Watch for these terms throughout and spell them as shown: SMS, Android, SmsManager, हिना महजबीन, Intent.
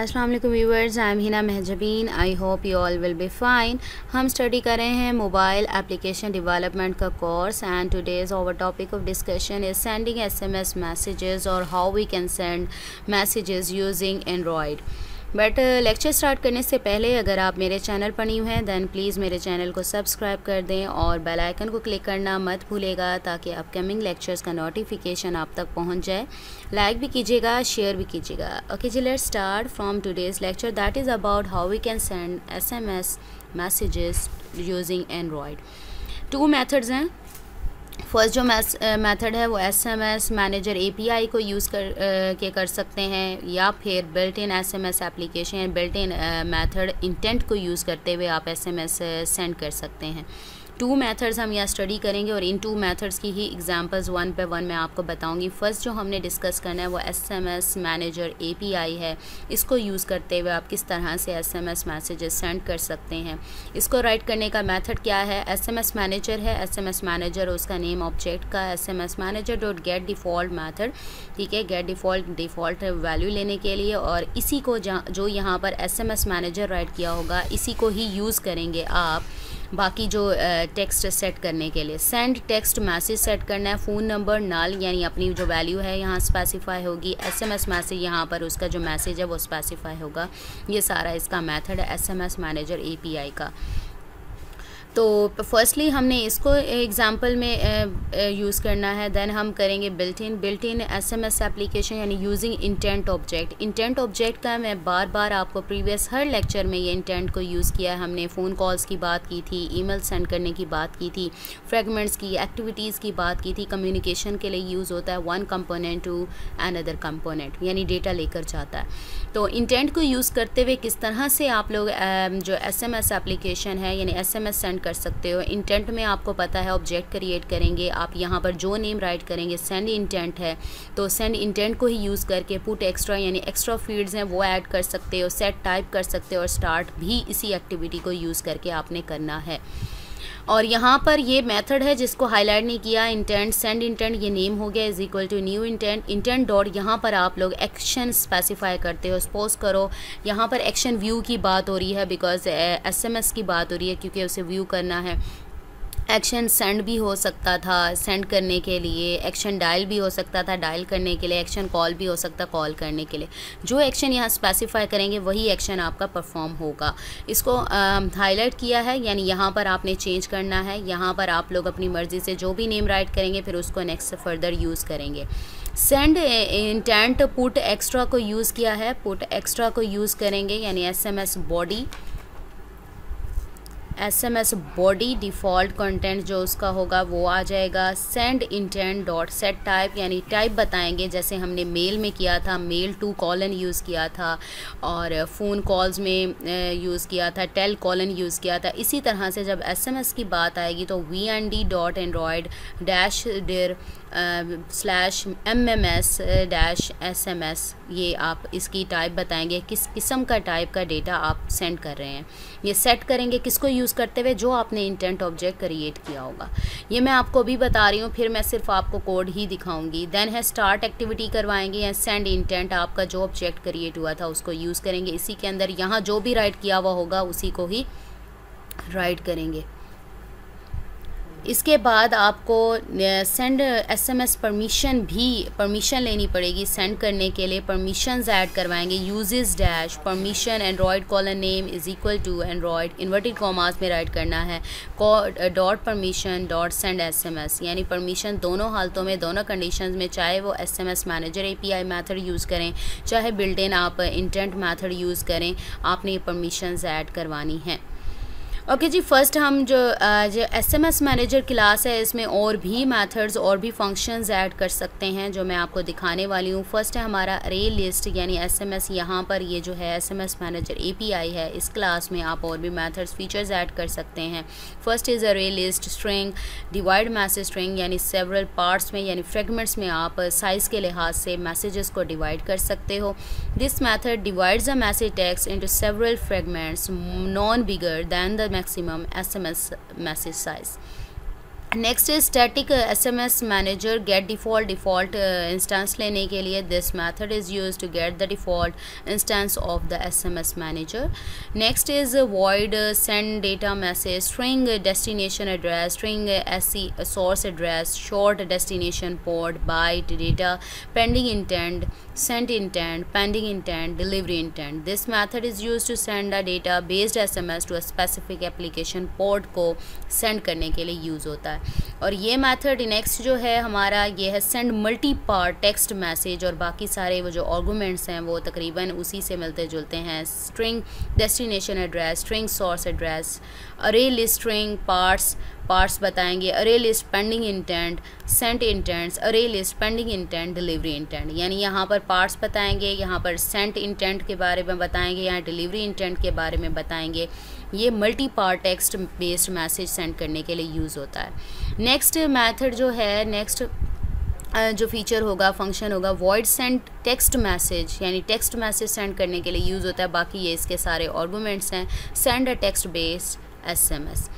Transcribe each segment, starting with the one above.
अस्सलाम वालेकुम viewers, I am हिना महजबीन। I hope you all will be fine. हम study कर रहे हैं मोबाइल एप्लीकेशन डेवलपमेंट का course and today's our topic of discussion is sending SMS messages और how we can send messages using Android. But lecture start करने से पहले अगर आप मेरे चैनल पर न्यू हैं दैन प्लीज़ मेरे चैनल को सब्सक्राइब कर दें और बेल आइकन को क्लिक करना मत भूलेगा ताकि अपकमिंग लेक्चर्स का नोटिफिकेशन आप तक पहुंच जाए। लाइक भी कीजिएगा, शेयर भी कीजिएगा। ओके जी, let's start from today's lecture that is about how we can send SMS messages using Android. Two methods हैं। फर्स्ट जो मेथड है वो SMsManager API को यूज़ कर सकते हैं या फिर built in SMS application, built in method intent को यूज़ करते हुए आप SMS सेंड कर सकते हैं। टू मेथड्स हम यहाँ स्टडी करेंगे और इन टू मेथड्स की ही एग्जांपल्स वन पे वन मैं आपको बताऊंगी। फर्स्ट जो हमने डिस्कस करना है वो SMsManager API है। इसको यूज़ करते हुए आप किस तरह से SMS मैसेजेस सेंड कर सकते हैं। इसको राइट करने का मेथड क्या है? SMsManager है, SMsManager उसका नेम ऑब्जेक्ट का SMsManager.get डिफ़ॉल्ट मैथड, ठीक है, गेट डिफ़ॉल्ट वैल्यू लेने के लिए। और इसी को जो यहाँ पर SMsManager राइट किया होगा इसी को ही यूज़ करेंगे आप बाकी जो टेक्स्ट सेट करने के लिए। सेंड टेक्स्ट मैसेज सेट करना है, फ़ोन नंबर नाल यानी अपनी जो वैल्यू है यहाँ स्पेसिफाई होगी, SMS मैसेज यहाँ पर उसका जो मैसेज है वो स्पेसिफाई होगा। ये सारा इसका मेथड है SMsManager API का। तो फर्स्टली हमने इसको एग्जांपल में यूज़ करना है, देन हम करेंगे बिल्ट इन SMS एप्लीकेशन यानी using intent object. Intent object का मैं बार बार आपको प्रीवियस हर लेक्चर में ये इंटेंट को यूज़ किया है। हमने फ़ोन कॉल्स की बात की थी, ईमेल सेंड करने की बात की थी, फ्रेगमेंट्स की, एक्टिविटीज़ की बात की थी। कम्युनिकेशन के लिए यूज़ होता है, one component to another component यानी डेटा लेकर जाता है। तो इंटेंट को यूज़ करते हुए किस तरह से आप लोग जो SMS एप्लीकेशन है यानी SMS सेंड कर सकते हो। इंटेंट में आपको पता है ऑब्जेक्ट क्रिएट करेंगे आप, यहाँ पर जो नेम राइट करेंगे सेंड इंटेंट है, तो सेंड इंटेंट को ही यूज़ करके पुट एक्स्ट्रा यानी एक्स्ट्रा फील्ड्स हैं वो ऐड कर सकते हो, सेट टाइप कर सकते हो और स्टार्ट भी इसी एक्टिविटी को यूज़ करके आपने करना है। और यहाँ पर ये मेथड है जिसको हाईलाइट नहीं किया, इंटेंट सेंड इंटेंट ये नेम हो गया is equal to new intent intent dot. यहाँ पर आप लोग एक्शन स्पेसिफाई करते हो। सपोज करो यहाँ पर एक्शन व्यू की बात हो रही है बिकॉज SMS की बात हो रही है क्योंकि उसे व्यू करना है। एक्शन सेंड भी हो सकता था सेंड करने के लिए, एक्शन डायल भी हो सकता था डायल करने के लिए, एक्शन कॉल भी हो सकता कॉल करने के लिए। जो एक्शन यहाँ स्पेसिफाई करेंगे वही एक्शन आपका परफॉर्म होगा। इसको हाईलाइट किया है यानी यहाँ पर आपने चेंज करना है। यहाँ पर आप लोग अपनी मर्ज़ी से जो भी नेम राइट करेंगे फिर उसको नेक्स्ट फर्दर यूज़ करेंगे। सेंड इंटेंट पुट एक्स्ट्रा को यूज़ किया है, पुट एक्स्ट्रा को यूज़ करेंगे यानी SMS बॉडी डिफ़ॉल्ट कंटेंट जो उसका होगा वो आ जाएगा। Send intent dot set type यानी टाइप बताएंगे, जैसे हमने मेल में किया था मेल टू कॉलन यूज़ किया था और फ़ोन कॉल्स में यूज़ किया था टेल कॉलन यूज़ किया था। इसी तरह से जब SMS की बात आएगी तो vnd.android.dir/mms-sms ये आप इसकी टाइप बताएंगे किस किस्म का टाइप का डेटा आप सेंड कर रहे हैं। ये सेट करेंगे किसको यूज़ करते हुए, जो आपने इंटेंट ऑब्जेक्ट क्रिएट किया होगा। ये मैं आपको अभी बता रही हूँ, फिर मैं सिर्फ आपको कोड ही दिखाऊंगी। देन है स्टार्ट एक्टिविटी करवाएंगे या सेंड इंटेंट आपका जो ऑब्जेक्ट क्रिएट हुआ था उसको यूज़ करेंगे। इसी के अंदर यहाँ जो भी राइट किया हुआ होगा उसी को ही राइट करेंगे। इसके बाद आपको सेंड SMS परमिशन लेनी पड़ेगी सेंड करने के लिए। परमिशंस ऐड करवाएंगे, uses dash permission Android colon name is equal to Android inverted commas में राइट करना है dot permission dot send SMS यानी परमिशन दोनों हालतों में, दोनों कंडीशंस में, चाहे वो SMsManager API मेथड यूज़ करें चाहे बिल्ट इन आप इंटेंट मेथड यूज़ करें, आपने परमिशंस ऐड करवानी है। ओके जी, फर्स्ट हम जो SMsManager क्लास है इसमें और भी मेथड्स और भी फंक्शंस ऐड कर सकते हैं जो मैं आपको दिखाने वाली हूँ। फर्स्ट है हमारा अरे लिस्ट यानी SMS। यहाँ पर ये जो है SMsManager API है, इस क्लास में आप और भी मेथड्स फीचर्स ऐड कर सकते हैं। First is array list string, divide message string यानी सेवरल पार्ट्स में यानी फ्रेगमेंट्स में आप साइज़ के लिहाज से मैसेजेस को डिवाइड कर सकते हो। This method divides a message text into several fragments non bigger than the maximum SMS message size। Next static SMS manager get default instance लेने के लिए this method is used to get the default instance of the SMS manager. Next is void send data message string destination address string source address short destination port byte data pending intent sent intent pending intent delivery intent. This method is used to send a data based SMS to a specific application port को send करने के लिए use होता है. और ये method next जो है हमारा ये है send multi part text message और बाकी सारे वो जो आर्गूमेंट्स हैं वो तकरीबन उसी से मिलते जुलते हैं. String destination address string source address array list string parts बताएंगे array list pending intent sent intents array list pending intent delivery intent. यानी यहाँ पर पार्ट्स बताएंगे, यहाँ पर सेंट इंटेंट के बारे में बताएंगे, यहाँ डिलीवरी इंटेंट के बारे में बताएंगे. ये multi part text based message send करने के लिए यूज़ होता है. नेक्स्ट मेथड जो है नेक्स्ट जो फीचर होगा फंक्शन होगा वॉइड सेंड टेक्स्ट मैसेज यानी टेक्स्ट मैसेज सेंड करने के लिए यूज़ होता है. बाकी ये इसके सारे आर्गूमेंट्स हैं. Send a text based SMS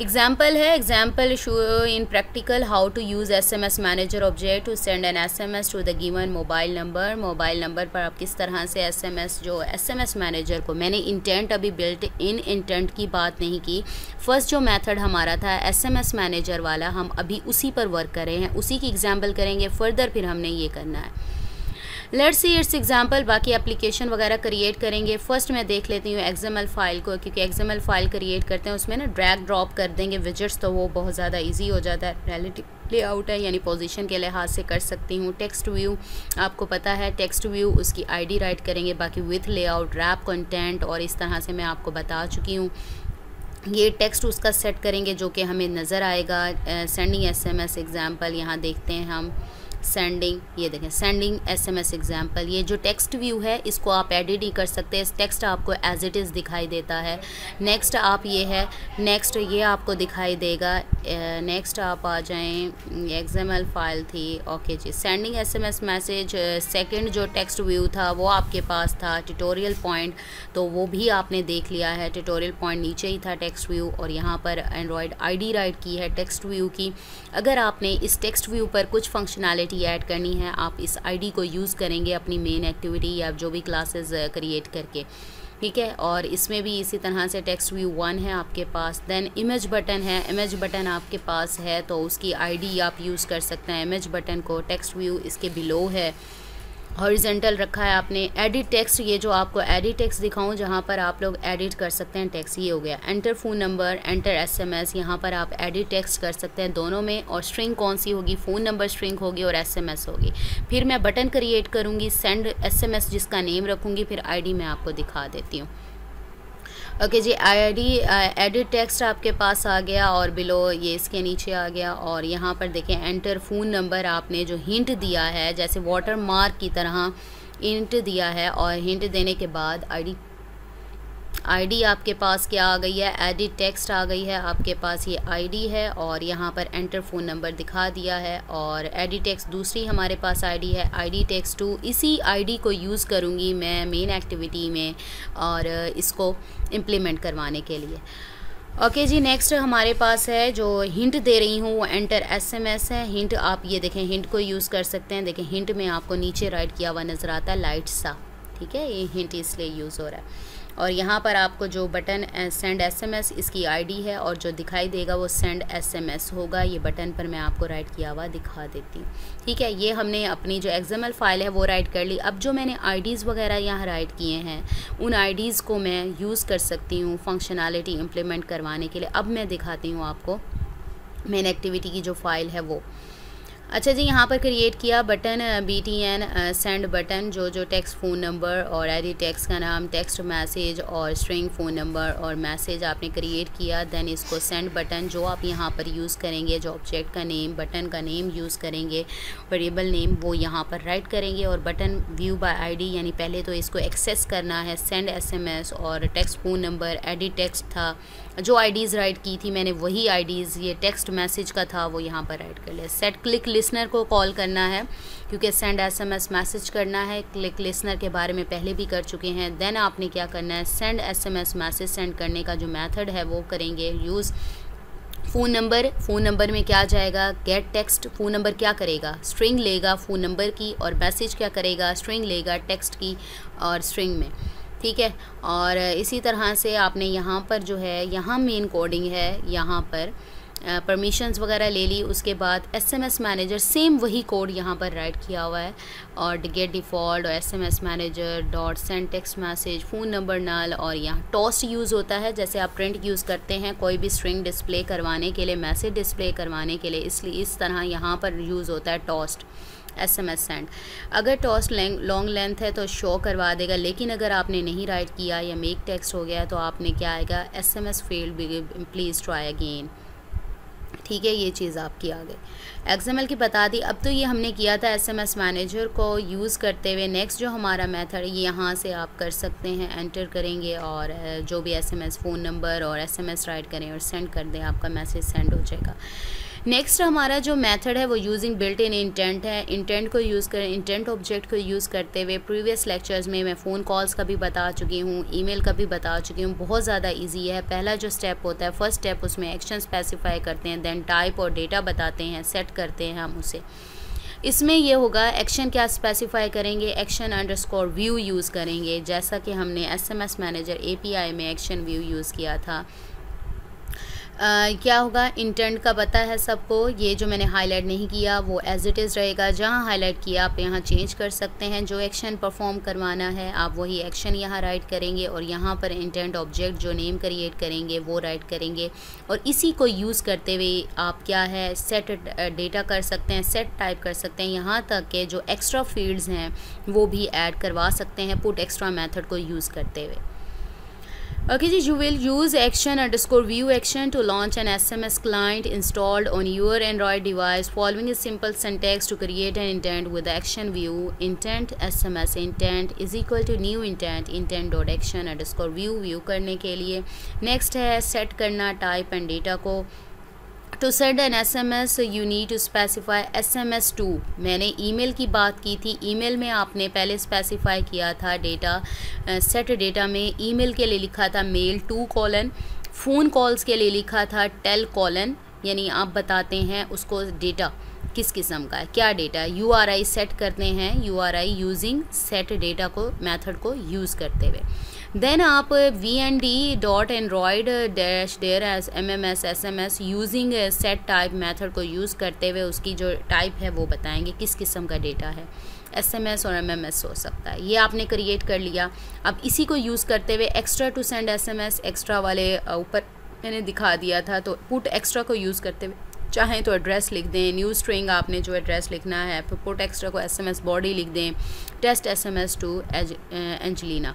example है example show in practical how to use SMS manager object to send an SMS to the given mobile number. Mobile number पर आप किस तरह से एसएमएस जो एसएमएस मैनेजर को मैंने इंटेंट अभी बिल्ट इन इंटेंट की बात नहीं की. फर्स्ट जो मेथड हमारा था एसएमएस मैनेजर वाला हम अभी उसी पर वर्क कर रहे हैं, उसी की एग्जाम्पल करेंगे फर्दर फिर हमने ये करना है. लेट्स सी इट्स एग्जाम्पल बाकी एप्लीकेशन वगैरह क्रिएट करेंगे. फर्स्ट मैं देख लेती हूँ XML फाइल को क्योंकि XML फाइल क्रिएट करते हैं उसमें ना ड्रैग ड्रॉप कर देंगे विजिट्स तो वो बहुत ज़्यादा इजी हो जाता है. रिलेटिव लेआउट है यानी पोजीशन के लिहाज से कर सकती हूँ. टेक्स्ट व्यू आपको पता है टेक्स्ट व्यू उसकी ID राइट करेंगे. बाकी विथ लेआउट रैप कंटेंट और इस तरह से मैं आपको बता चुकी हूँ. ये टेक्स्ट उसका सेट करेंगे जो कि हमें नज़र आएगा. सेंडिंग SMS एग्जाम्पल यहाँ देखते हैं हम सेंडिंग ये देखें सेंडिंग SMS एग्जाम्पल. ये जो टेक्स्ट व्यू है इसको आप एडिट ही कर सकते हैं. टेक्स्ट आपको एज इट इज़ दिखाई देता है. नेक्स्ट आप ये है नेक्स्ट ये आपको दिखाई देगा. नेक्स्ट आप आ जाएं XML फाइल थी ओके जी सेंडिंग SMS मैसेज. सेकंड जो टेक्स्ट व्यू था वो आपके पास था. ट्यूटोरियल पॉइंट तो वो भी आपने देख लिया है. ट्यूटोरियल पॉइंट नीचे ही था टेक्स्ट व्यू और यहाँ पर एंड्रॉयड ID राइट की है टेक्स्ट व्यू की. अगर आपने इस टेक्स्ट व्यू पर कुछ फंक्शनैलिटी ऐड करनी है आप इस ID को यूज़ करेंगे अपनी मेन एक्टिविटी या जो भी क्लासेस क्रिएट करके, ठीक है. और इसमें भी इसी तरह से टेक्स्ट व्यू 1 है आपके पास. देन इमेज बटन है. इमेज बटन आपके पास है तो उसकी ID आप यूज़ कर सकते हैं. इमेज बटन को टेक्स्ट व्यू इसके बिलो है हॉरिजेंटल रखा है आपने. एडिट टेक्स्ट ये जो आपको एडिट टेक्स्ट दिखाऊं जहां पर आप लोग एडिट कर सकते हैं टेक्स्ट ये हो गया. Enter phone number enter SMS यहां पर आप एडिट टेक्स्ट कर सकते हैं दोनों में. और स्ट्रिंग कौन सी होगी फ़ोन नंबर स्ट्रिंग होगी और SMS होगी. फिर मैं बटन क्रिएट करूंगी सेंड SMS जिसका नेम रखूँगी. फिर ID मैं आपको दिखा देती हूँ. ओके जी ID एडिट टेक्स्ट आपके पास आ गया और बिलो ये इसके नीचे आ गया. और यहाँ पर देखें एंटर फ़ोन नंबर आपने जो हिंट दिया है जैसे वाटर मार्क की तरह हिंट दिया है. और हिंट देने के बाद ID आपके पास क्या आ गई है एडिट टेक्स्ट आ गई है आपके पास. ये ID है और यहाँ पर एंटर फ़ोन नंबर दिखा दिया है. और एडिट टेक्स्ट दूसरी हमारे पास ID है ID टेक्स्ट 2. इसी ID को यूज़ करूँगी मैं मेन एक्टिविटी में और इसको इम्प्लीमेंट करवाने के लिए. ओके जी नेक्स्ट हमारे पास है जो हिंट दे रही हूँ वो एंटर SMS है. हिंट आप ये देखें हिंट को यूज़ कर सकते हैं. देखें हिंट में आपको नीचे राइट किया हुआ नज़र आता है लाइट सा, ठीक है. ये हिंट इसलिए यूज़ हो रहा है. और यहाँ पर आपको जो बटन सेंड SMS इसकी ID है और जो दिखाई देगा वो सेंड SMS होगा. ये बटन पर मैं आपको राइट किया हुआ दिखा देती हूँ, ठीक है. ये हमने अपनी जो XML फाइल है वो राइट कर ली. अब जो मैंने IDs वगैरह यहाँ राइट किए हैं उन IDs को मैं यूज़ कर सकती हूँ फंक्शनैलिटी इम्प्लीमेंट करवाने के लिए. अब मैं दिखाती हूँ आपको मेन एक्टिविटी की जो फाइल है वो. अच्छा जी यहाँ पर क्रिएट किया बटन BTN सेंड बटन जो टेक्स्ट फ़ोन नंबर और एडिट टेक्स्ट का नाम टेक्स्ट मैसेज और स्ट्रिंग फ़ोन नंबर और मैसेज आपने क्रिएट किया. देन इसको सेंड बटन जो आप यहाँ पर यूज़ करेंगे जो ऑब्जेक्ट का नेम बटन का नेम यूज़ करेंगे वेरिएबल नेम वो यहाँ पर राइट करेंगे. और बटन व्यू बाय ID यानी पहले तो इसको एक्सेस करना है सेंड SMS और text phone number edit text था जो IDs राइट की थी मैंने वही IDs ये टेक्स्ट मैसेज का था वो यहाँ पर राइट कर लिया. सेट क्लिक लिसनर को कॉल करना है क्योंकि सेंड SMS मैसेज करना है. क्लिक लिसनर के बारे में पहले भी कर चुके हैं. देन आपने क्या करना है सेंड SMS मैसेज सेंड करने का जो मेथड है वो करेंगे यूज़. फ़ोन नंबर में क्या जाएगा, गेट टेक्स्ट। फ़ोन नंबर क्या करेगा, स्ट्रिंग लेगा फ़ोन नंबर की, और मैसेज क्या करेगा, स्ट्रिंग लेगा टेक्स्ट की और स्ट्रिंग में, ठीक है। और इसी तरह से आपने यहाँ पर जो है, यहाँ मेन कोडिंग है, यहाँ पर परमिशंस वगैरह ले ली। उसके बाद एसएमएस मैनेजर सेम वही कोड यहाँ पर राइट किया हुआ है, और गेट डिफ़ॉल्ट और SMS manager dot send text message phone number null. और यहाँ टॉस्ट यूज़ होता है, जैसे आप प्रिंट यूज़ करते हैं कोई भी स्ट्रिंग डिस्प्ले करवाने के लिए, मैसेज डिस्प्ले करवाने के लिए, इसलिए इस तरह यहाँ पर यूज़ होता है टॉस्ट SMS सेंड। अगर टॉस्ट लॉन्ग लेंथ है तो शो करवा देगा, लेकिन अगर आपने नहीं राइट किया या मेक टेक्स्ट हो गया तो आपने क्या आएगा, SMS failed please try again, ठीक है। ये चीज़ आपकी आ गई, XML की बता दी। अब तो ये हमने किया था SMS मैनेजर को यूज़ करते हुए। नेक्स्ट जो हमारा मेथड, ये यहाँ से आप कर सकते हैं, एंटर करेंगे और जो भी SMS फ़ोन नंबर और SMS राइट करें और सेंड कर दें, आपका मैसेज सेंड हो जाएगा। नेक्स्ट हमारा जो मेथड है वो यूजिंग बिल्ट इन इंटेंट है। इंटेंट को यूज़ करें, इंटेंट ऑब्जेक्ट को यूज़ करते हुए प्रीवियस लेक्चर्स में मैं फ़ोन कॉल्स का भी बता चुकी हूँ, ईमेल का भी बता चुकी हूँ। बहुत ज़्यादा इजी है। पहला जो स्टेप होता है, फर्स्ट स्टेप, उसमें एक्शन स्पेसिफाई करते हैं, देन टाइप और डेटा बताते हैं, सेट करते हैं हम उसे। इसमें यह होगा एक्शन क्या स्पेसिफाई करेंगे, एक्शन अंडरस्कोर व्यू यूज़ करेंगे, जैसा कि हमने SMS मैनेजर API में एक्शन व्यू यूज़ किया था। क्या होगा, इंटेंट का पता है सबको, ये जो मैंने हाईलाइट नहीं किया वो एज इट इज़ रहेगा, जहाँ हाईलाइट किया आप यहाँ चेंज कर सकते हैं। जो एक्शन परफॉर्म करवाना है आप वही एक्शन यहाँ राइट करेंगे, और यहाँ पर इंटेंट ऑब्जेक्ट जो नेम क्रिएट करेंगे वो राइट करेंगे, और इसी को यूज़ करते हुए आप क्या है, सेट डेटा कर सकते हैं, सेट टाइप कर सकते हैं, यहाँ तक के जो एक्स्ट्रा फील्ड्स हैं वो भी ऐड करवा सकते हैं पुट एक्स्ट्रा मेथड को यूज़ करते हुए। Okay ji, you will use action underscore view action to launch an SMS client installed on your Android device following a simple syntax to create an intent with action view. Intent SMS intent is equal to new intent, intent dot action underscore view view करने के लिए। Next है set करना type and data को। To send an SMS you need to specify SMS to. मैंने email की बात की थी, ईमेल में आपने पहले स्पेसिफाई किया था डेटा, सेट डेटा में ईमेल के लिए लिखा था mail to colon, phone calls के लिए लिखा था टेल कॉलन, यानी आप बताते हैं उसको डेटा किस किस्म का है, क्या डेटा, URI सेट करते हैं, URI यूजिंग सेट डेटा को मेथड को यूज़ करते हुए। देन आप vnd.android.mms using set type method को यूज़ करते हुए उसकी जो टाइप है वो बताएंगे, किस किस्म का डेटा है, SMS और MMS हो सकता है। ये आपने क्रिएट कर लिया, अब इसी को यूज़ करते हुए extra to send SMS, extra वाले ऊपर मैंने दिखा दिया था, तो पुट एक्स्ट्रा को यूज़ करते हुए चाहें तो एड्रेस लिख दें, न्यू स्ट्रिंग आपने जो एड्रेस लिखना है, फिर पुट एक्स्ट्रा को SMS बॉडी लिख दें, टेस्ट SMS टू एंजलिना,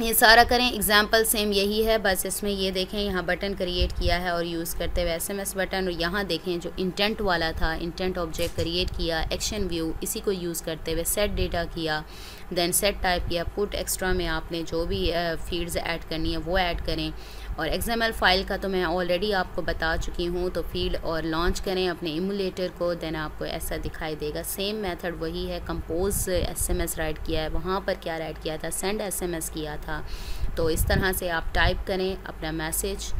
ये सारा करें। एग्जाम्पल सेम यही है, बस इसमें ये देखें यहाँ बटन क्रिएट किया है और यूज़ करते हुए SMS बटन, और यहाँ देखें जो इंटेंट वाला था, इंटेंट ऑब्जेक्ट क्रिएट किया, एक्शन व्यू इसी को यूज़ करते हुए सेट डेटा किया, देन सेट टाइप किया, पुट एक्स्ट्रा में आपने जो भी फील्ड्स ऐड करनी है वो ऐड करें, और XML फाइल का तो मैं ऑलरेडी आपको बता चुकी हूँ। तो फील्ड और लॉन्च करें अपने इमुलेटर को, देन आपको ऐसा दिखाई देगा। सेम मेथड वही है, कंपोज SMS राइट किया है, वहाँ पर क्या राइट किया था, सेंड SMS किया था। तो इस तरह से आप टाइप करें अपना मैसेज,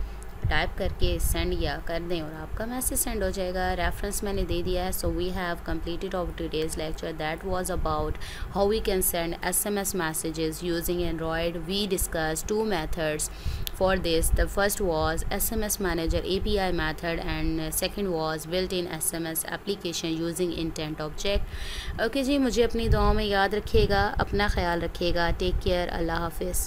टाइप करके सेंड या कर दें और आपका मैसेज सेंड हो जाएगा। रेफरेंस मैंने दे दिया है। So we have completed our today's lecture that was about how we can send SMS messages using Android. We discuss two methods for this, the first was SMS manager API method and second was built-in SMS application using intent object। Okay जी, मुझे अपनी दुआओं में याद रखिएगा, अपना ख्याल रखिएगा, take care, अल्लाह हाफिज़।